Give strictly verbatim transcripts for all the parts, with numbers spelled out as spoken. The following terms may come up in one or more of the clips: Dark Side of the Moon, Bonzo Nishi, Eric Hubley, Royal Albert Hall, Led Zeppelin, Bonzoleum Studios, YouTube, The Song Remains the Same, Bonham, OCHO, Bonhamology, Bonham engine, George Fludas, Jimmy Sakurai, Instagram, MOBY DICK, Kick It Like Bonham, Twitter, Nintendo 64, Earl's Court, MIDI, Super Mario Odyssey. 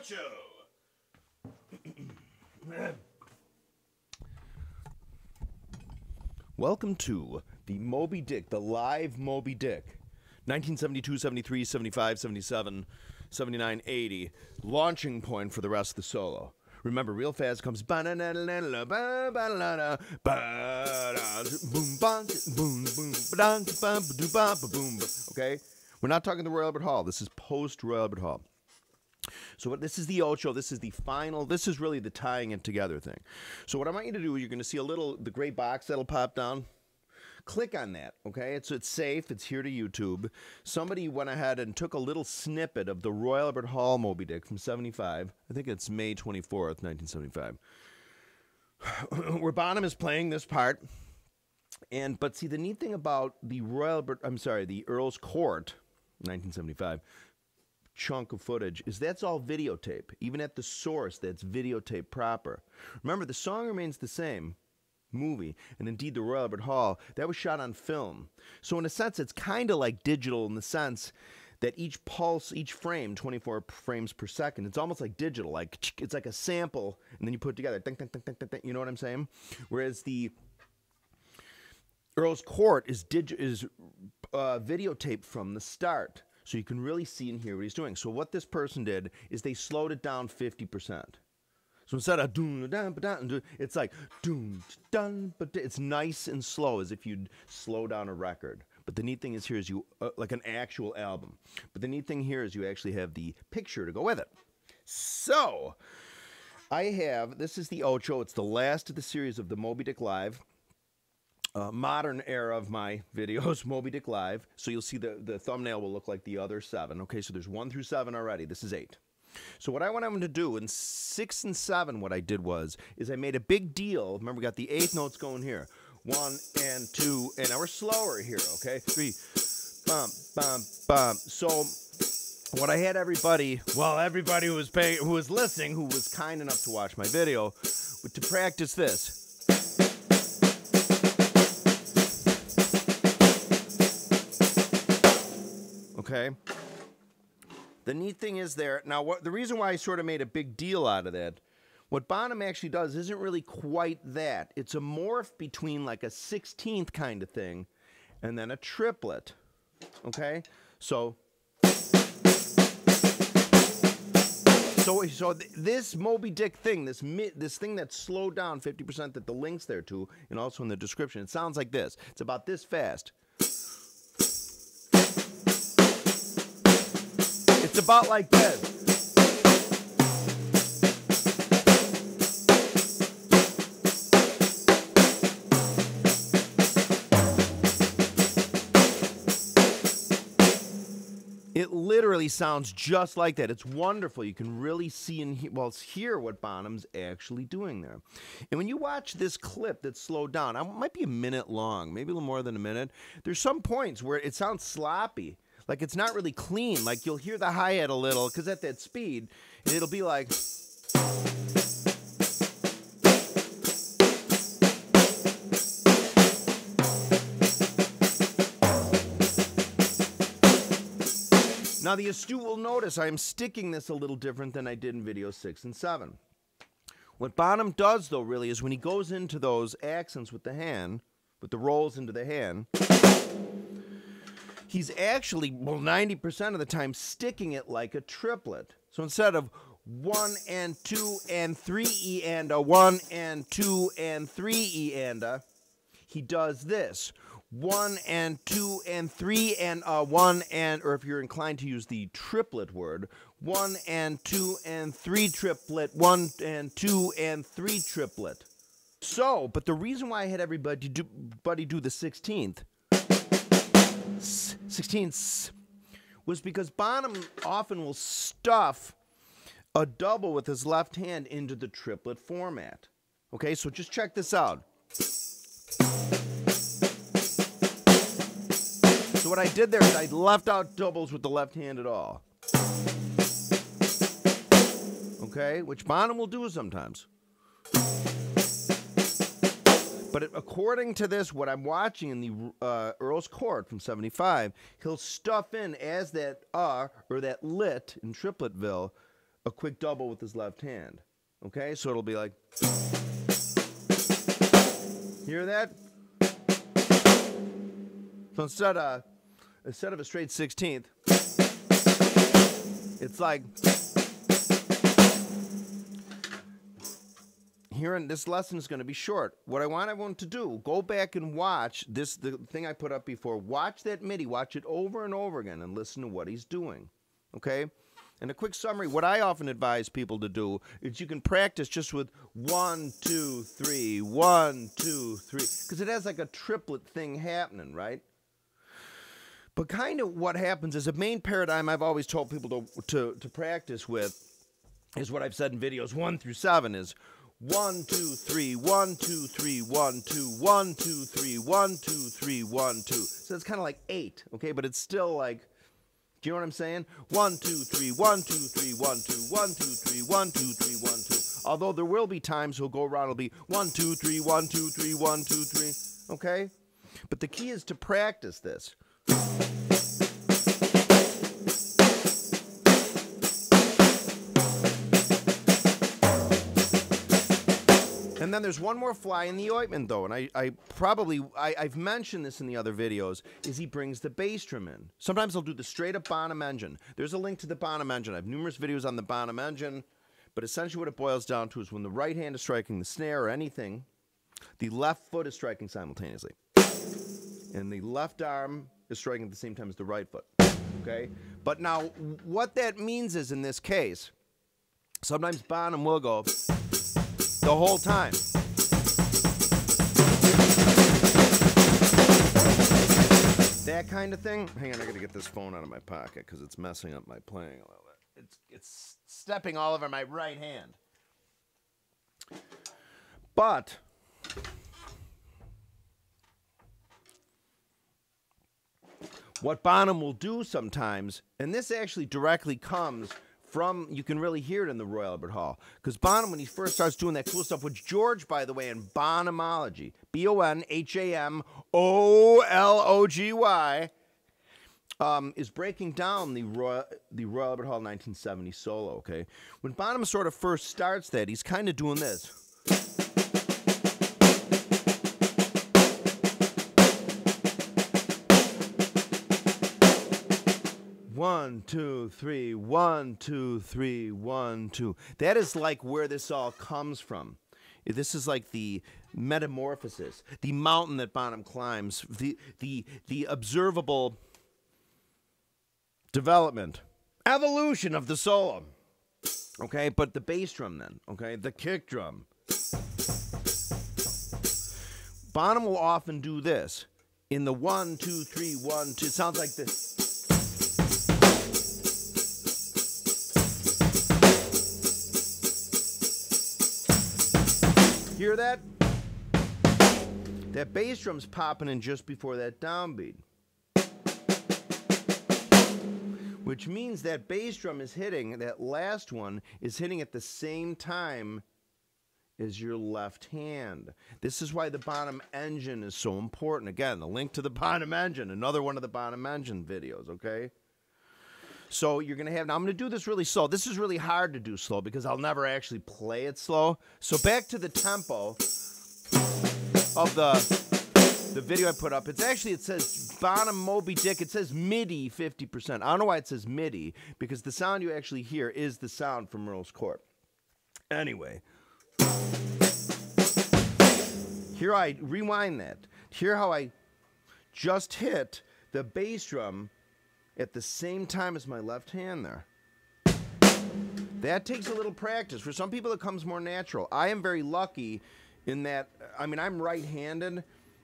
OCHO! Welcome to the MOBY DICK, the live MOBY DICK. nineteen seventy-two, seventy-three, seventy-five, seventy-seven, seventy-nine, eighty. Launching point for the rest of the solo. Remember, real fast comes ba-na-na-na-na-na, ba-ba-la-da, ba-da, boom, bong, boom, boom, ba-dong, ba-ba-do, ba-ba-boom, okay? We're not talking the Royal Albert Hall. This is post-Royal Albert Hall. So what, this is the ocho, this is the final, this is really the tying it together thing. So what I want you to do, you're going to see a little, the gray box that'll pop down. Click on that, okay? It's, it's safe, it's here to YouTube. Somebody went ahead and took a little snippet of the Royal Albert Hall MOBY DICK from seventy-five. I think it's May twenty-fourth, nineteen seventy-five. Where Bonham is playing this part. And, but see, the neat thing about the Royal Albert, I'm sorry, the Earl's Court, nineteen seventy-five, chunk of footage is that's all videotape. Even at the source, that's videotape proper. Remember, The Song Remains the Same movie, and indeed the Royal Albert Hall, that was shot on film. So in a sense, it's kind of like digital in the sense that each pulse, each frame, twenty-four frames per second, it's almost like digital. Like it's like a sample, and then you put it together. Think, think, think, think, think, think, you know what I'm saying? Whereas the Earl's Court is dig is uh, videotape from the start. So you can really see and hear what he's doing. So what this person did is they slowed it down fifty percent. So instead of doom, it's like doom, dun, but it's nice and slow, as if you'd slow down a record. But the neat thing is here is you uh, like an actual album. But the neat thing here is you actually have the picture to go with it. So I have, this is the ocho. It's the last of the series of the MOBY DICK Live. Uh, modern era of my videos, MOBY DICK Live. So you'll see the, the thumbnail will look like the other seven. Okay, so there's one through seven already. This is eight. So what I wanted to do in six and seven, what I did was, is I made a big deal. Remember, we got the eighth notes going here. One and two, and now we're slower here, okay? Three, bump, bump, bump. So what I had everybody, well, everybody who was paying, who was listening, who was kind enough to watch my video, to practice this. Okay? The neat thing is there, now what, the reason why I sort of made a big deal out of that, what Bonham actually does isn't really quite that. It's a morph between like a sixteenth kind of thing and then a triplet, okay? So, so, so th this MOBY DICK thing, this, mi this thing that's slowed down fifty percent that the link's there to, and also in the description, it sounds like this. It's about this fast. It's about like this. It literally sounds just like that. It's wonderful. You can really see and he well, hear what Bonham's actually doing there. And when you watch this clip that's slowed down, it might be a minute long, maybe a little more than a minute. There's some points where it sounds sloppy. Like, it's not really clean. Like, you'll hear the hi-hat a little, because at that speed, it'll be like... Now, the astute will notice I'm sticking this a little different than I did in videos six and seven. What Bonham does, though, really, is when he goes into those accents with the hand, with the rolls into the hand... He's actually, well, ninety percent of the time sticking it like a triplet. So instead of one and two and three E and a, one and two and three E and a, he does this. One and two and three and a, one and, or if you're inclined to use the triplet word, one and two and three triplet, one and two and three triplet. So, but the reason why I had everybody do, buddy do the sixteenth, sixteenths was because Bonham often will stuff a double with his left hand into the triplet format. Okay, so just check this out. So what I did there is I left out doubles with the left hand at all. Okay, which Bonham will do sometimes. But according to this, what I'm watching in the uh, Earl's Court from seventy-five, he'll stuff in as that uh or that lit in tripletville a quick double with his left hand. Okay, so it'll be like, hear that? So instead of instead of a straight sixteenth, it's like here. And this lesson is going to be short. What I want everyone to do, go back and watch this, the thing I put up before. Watch that MIDI, watch it over and over again, and listen to what he's doing. Okay? And a quick summary, what I often advise people to do is you can practice just with one, two, three, one, two, three, because it has like a triplet thing happening, right? But kind of what happens is a main paradigm I've always told people to, to, to practice with is what I've said in videos one through seven is one, two, three, one, two, three, one, two, one, two, three, one, two, three, one, two. So it's kind of like eight, okay, but it's still like, do you know what I'm saying? One, two, three, one, two, three, one, two, one, two, three, one, two, three, one, two. Although there will be times he'll go around, it'll be one, two, three, one, two, three, one, two, three. Okay? But the key is to practice this. And then there's one more fly in the ointment, though, and I, I probably, I, I've mentioned this in the other videos, is he brings the bass drum in. Sometimes he'll do the straight-up Bonham engine. There's a link to the Bonham engine. I have numerous videos on the Bonham engine, but essentially what it boils down to is when the right hand is striking the snare or anything, the left foot is striking simultaneously. And the left arm is striking at the same time as the right foot, okay? But now, what that means is, in this case, sometimes Bonham will go the whole time. That kind of thing. Hang on, I gotta get this phone out of my pocket because it's messing up my playing a little bit. It's, it's stepping all over my right hand. But what Bonham will do sometimes, and this actually directly comes from, you can really hear it in the Royal Albert Hall. Because Bonham, when he first starts doing that cool stuff, which George, by the way, in Bonhamology, B O N H A M O L O G Y, um, is breaking down the Royal, the Royal Albert Hall nineteen seventy solo, okay? When Bonham sort of first starts that, he's kind of doing this. One, two, three, one, two, three, one, two. That is like where this all comes from. This is like the metamorphosis, the mountain that Bonham climbs, the the the observable development, evolution of the solo. Okay, but the bass drum then, okay, the kick drum. Bonham will often do this in the one, two, three, one, two. It sounds like this. Hear that? That bass drum's popping in just before that downbeat. Which means that bass drum is hitting, that last one is hitting at the same time as your left hand. This is why the Bonham engine is so important. Again, the link to the Bonham engine, another one of the Bonham engine videos, okay? So you're gonna have, now I'm gonna do this really slow. This is really hard to do slow because I'll never actually play it slow. So back to the tempo of the the video I put up. It's actually, it says Bonham MOBY DICK. It says MIDI fifty percent. I don't know why it says MIDI, because the sound you actually hear is the sound from Earl's Court. Anyway, here I rewind that. Hear how I just hit the bass drum at the same time as my left hand there. That takes a little practice. For some people it comes more natural. I am very lucky in that, I mean, I'm right-handed.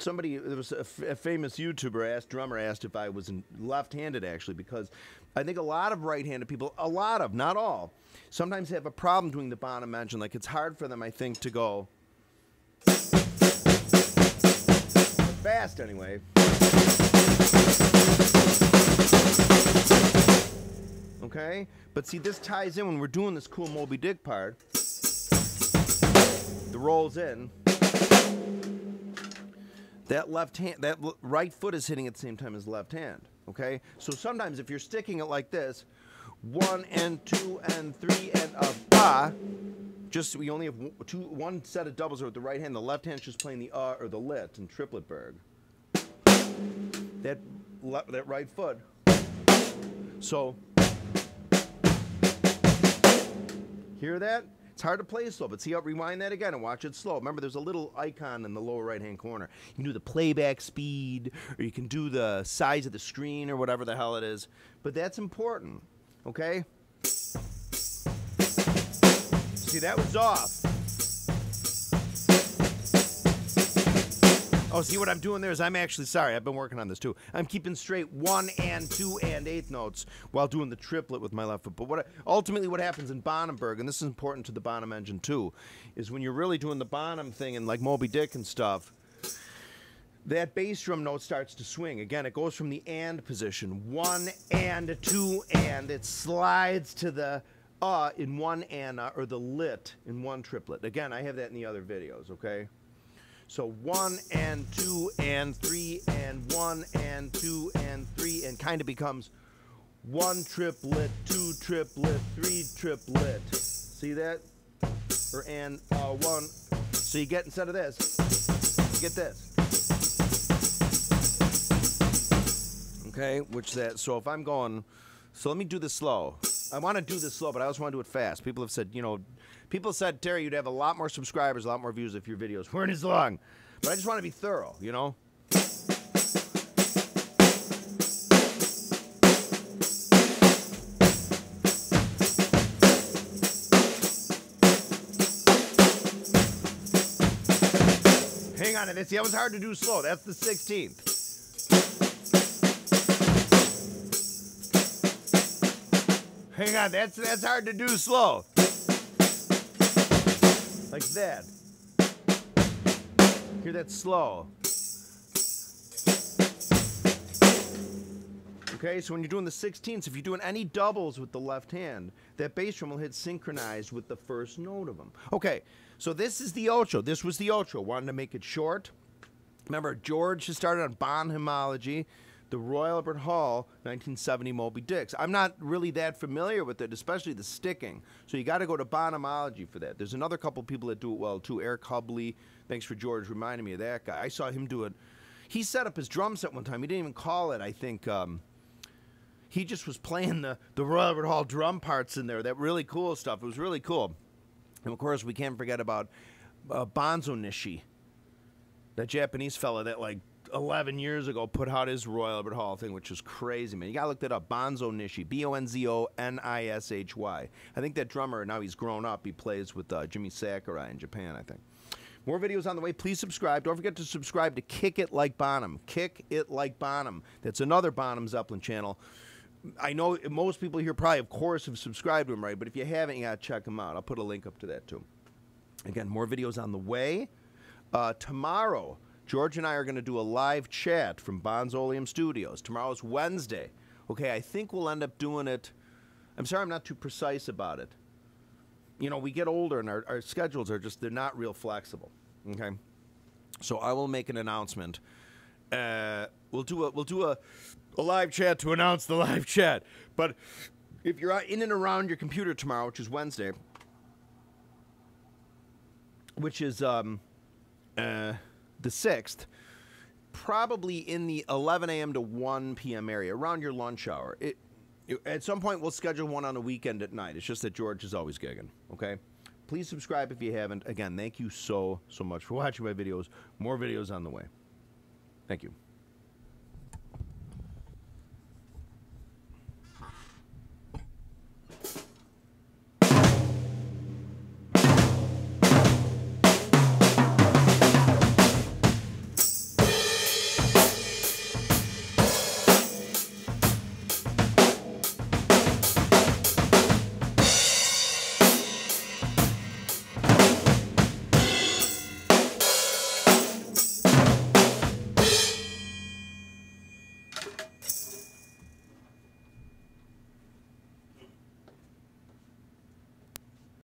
Somebody, there was a, f a famous YouTuber, asked, drummer, asked if I was left-handed actually, because I think a lot of right-handed people, a lot of, not all, sometimes have a problem doing the Bonham engine. Like, it's hard for them, I think, to go fast anyway. Okay? But see, this ties in when we're doing this cool MOBY DICK part. The roll's in. That left hand, that right foot is hitting at the same time as left hand. Okay? So sometimes if you're sticking it like this, one and two and three and Just we only have two, one set of doubles are with the right hand. The left hand's just playing the uh or the lit in Tripletberg. That left, that right foot. So hear that? It's hard to play slow, but see how rewind that again and watch it slow. Remember, there's a little icon in the lower right-hand corner. You can do the playback speed, or you can do the size of the screen, or whatever the hell it is. But that's important, okay? See, that was off. Oh, see what I'm doing there is I'm actually, sorry, I've been working on this too. I'm keeping straight one and two and eighth notes while doing the triplet with my left foot. But what I, ultimately what happens in Bonhamberg, and this is important to the Bonham engine too, is when you're really doing the Bonham thing and like MOBY DICK and stuff, that bass drum note starts to swing. Again, it goes from the and position. One and two and. It slides to the uh in one and uh, or the lit in one triplet. Again, I have that in the other videos, okay? So one and two and three and one and two and three and kind of becomes one triplet, two triplet, three triplet. See that? Or and uh, one. So you get instead of this, you get this. Okay, which that, so if I'm going, so let me do this slow. I want to do this slow, but I also want to do it fast. People have said, you know, people said, Terry, you'd have a lot more subscribers, a lot more views if your videos weren't as long. But I just want to be thorough, you know? Hang on to this. See, that was hard to do slow. That's the sixteenth. Hang on, that's that's hard to do slow. Like that. Hear that slow. Okay, so when you're doing the sixteenths, if you're doing any doubles with the left hand, that bass drum will hit synchronized with the first note of them. Okay, so this is the ocho. This was the ocho. Wanted to make it short. Remember, George has started on Bonhamology. The Royal Albert Hall, nineteen seventy MOBY DICK. I'm not really that familiar with it, especially the sticking. So you got to go to Bonhamology for that. There's another couple people that do it well, too. Eric Hubley, thanks for George reminding me of that guy. I saw him do it. He set up his drum set one time. He didn't even call it, I think. Um, he just was playing the, the Royal Albert Hall drum parts in there, that really cool stuff. It was really cool. And, of course, we can't forget about uh, Bonzo Nishi, that Japanese fella that, like, eleven years ago put out his Royal Albert Hall thing, which is crazy, man. You gotta look that up. Bonzo Nishi, B O N Z O N I S H Y. I think that drummer, now he's grown up, he plays with uh, Jimmy Sakurai in Japan, I think. More videos on the way. Please subscribe. Don't forget to subscribe to Kick It Like Bonham. Kick It Like Bonham. That's another Bonham Zeppelin channel. I know most people here probably, of course, have subscribed to him, right? But if you haven't, you gotta check him out. I'll put a link up to that, too. Again, more videos on the way. Uh, tomorrow, George and I are going to do a live chat from Bonzoleum Studios. Tomorrow's Wednesday. Okay, I think we'll end up doing it. I'm sorry I'm not too precise about it. You know, we get older and our, our schedules are just, they're not real flexible. Okay? So I will make an announcement. Uh, we'll do, a, we'll do a, a live chat to announce the live chat. But if you're in and around your computer tomorrow, which is Wednesday, which is... Um, uh, the sixth, probably in the eleven A M to one P M area, around your lunch hour. It, it, at some point, we'll schedule one on a weekend at night. It's just that George is always gigging, okay? Please subscribe if you haven't. Again, thank you so, so much for watching my videos. More videos on the way. Thank you.